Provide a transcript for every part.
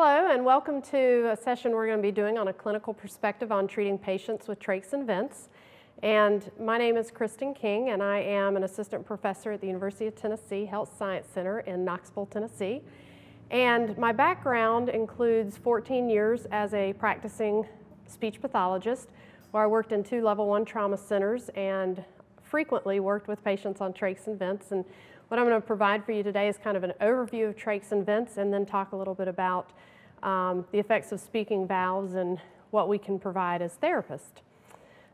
Hello and welcome to a session we're going to be doing on a clinical perspective on treating patients with trachs and vents. And my name is Kristen King and I am an assistant professor at the University of Tennessee Health Science Center in Knoxville, Tennessee. And my background includes 14 years as a practicing speech pathologist, where I worked in two level one trauma centers and frequently worked with patients on trachs and vents. And what I'm going to provide for you today is kind of an overview of trachs and vents and then talk a little bit about the effects of speaking valves and what we can provide as therapists.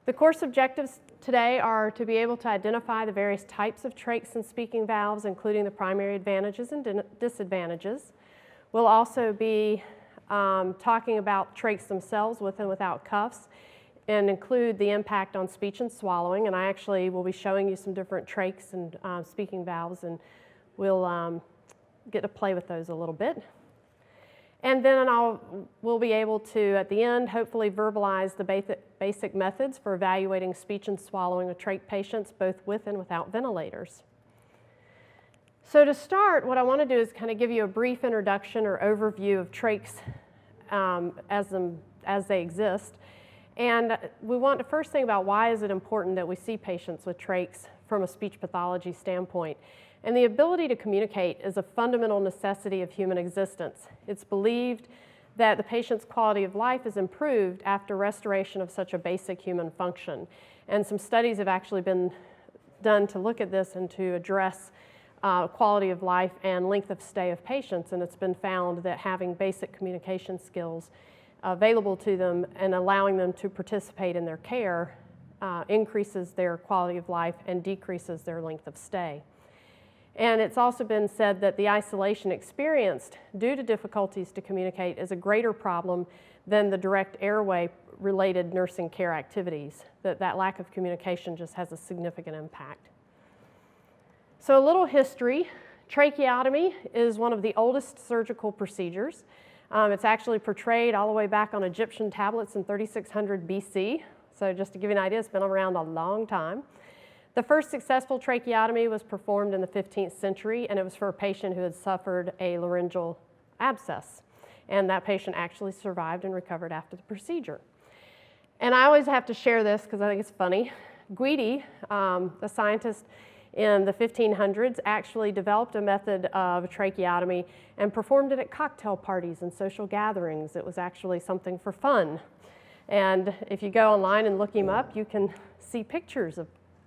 The course objectives today are to be able to identify the various types of trachs and speaking valves, including the primary advantages and disadvantages. We'll also be talking about trachs themselves with and without cuffs and include the impact on speech and swallowing. And I actually will be showing you some different trachs and speaking valves, and we'll get to play with those a little bit. And then we'll be able to, at the end, hopefully verbalize the basic methods for evaluating speech and swallowing with trach patients, both with and without ventilators. So to start, what I want to do is kind of give you a brief introduction or overview of trachs as they exist. And we want to first think about why is it important that we see patients with trachs from a speech pathology standpoint. And the ability to communicate is a fundamental necessity of human existence. It's believed that the patient's quality of life is improved after restoration of such a basic human function. And some studies have actually been done to look at this and to address quality of life and length of stay of patients. And it's been found that having basic communication skills available to them and allowing them to participate in their care increases their quality of life and decreases their length of stay. And it's also been said that the isolation experienced due to difficulties to communicate is a greater problem than the direct airway related nursing care activities, that lack of communication just has a significant impact. So a little history, tracheotomy is one of the oldest surgical procedures. It's actually portrayed all the way back on Egyptian tablets in 3600 BC. So just to give you an idea, it's been around a long time. The first successful tracheotomy was performed in the 15th century, and it was for a patient who had suffered a laryngeal abscess. And that patient actually survived and recovered after the procedure. And I always have to share this because I think it's funny. Guidi, the scientist, in the 1500s, actually developed a method of tracheotomy and performed it at cocktail parties and social gatherings. It was actually something for fun. And if you go online and look him up, you can see pictures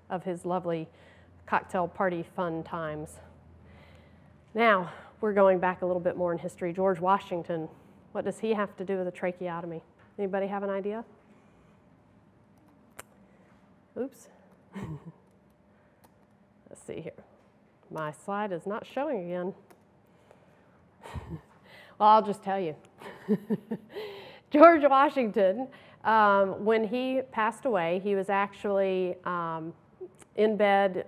of his lovely cocktail party fun times. Now, we're going back a little bit more in history. George Washington, what does he have to do with a tracheotomy? Anybody have an idea? Oops. Let's see here. My slide is not showing again. Well, I'll just tell you. George Washington, when he passed away, he was actually in bed,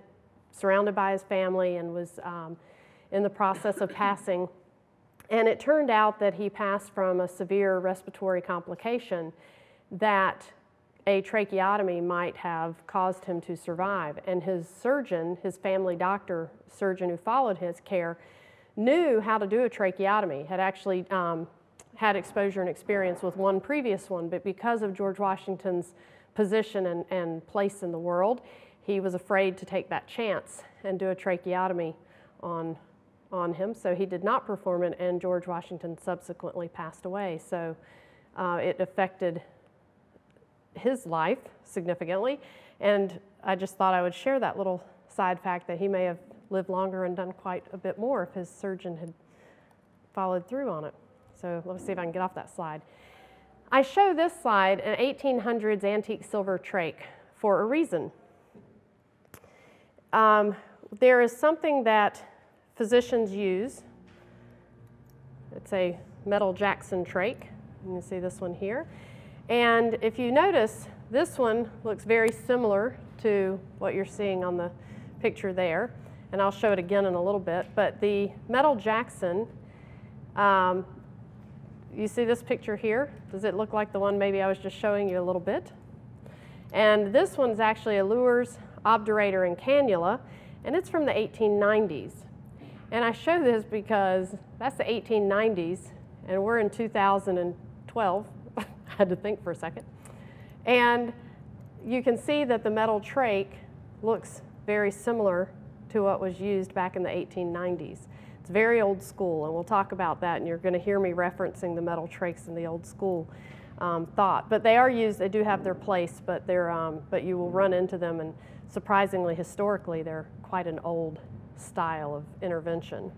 surrounded by his family, and was in the process of passing. And it turned out that he passed from a severe respiratory complication that a tracheotomy might have caused him to survive. And his surgeon, his family doctor surgeon who followed his care, knew how to do a tracheotomy, had actually had exposure and experience with one previous one, but because of George Washington's position and place in the world, he was afraid to take that chance and do a tracheotomy on him, so he did not perform it, and George Washington subsequently passed away. So it affected his life significantly, and I just thought I would share that little side fact that he may have lived longer and done quite a bit more if his surgeon had followed through on it. So let's see if I can get off that slide. I show this slide, an 1800s antique silver trach, for a reason. There is something that physicians use. It's a metal Jackson trach. You can see this one here. And if you notice, this one looks very similar to what you're seeing on the picture there. And I'll show it again in a little bit. But the metal Jackson, you see this picture here? Does it look like the one maybe I was just showing you a little bit? And this one's actually a Luer's Obturator and Cannula, and it's from the 1890s. And I show this because that's the 1890s, and we're in 2012. I had to think for a second. And you can see that the metal trach looks very similar to what was used back in the 1890s. It's very old school, and we'll talk about that, and you're going to hear me referencing the metal trachs in the old school thought. But they are used, they do have their place, but they're, but you will run into them, and surprisingly, historically, they're quite an old style of intervention.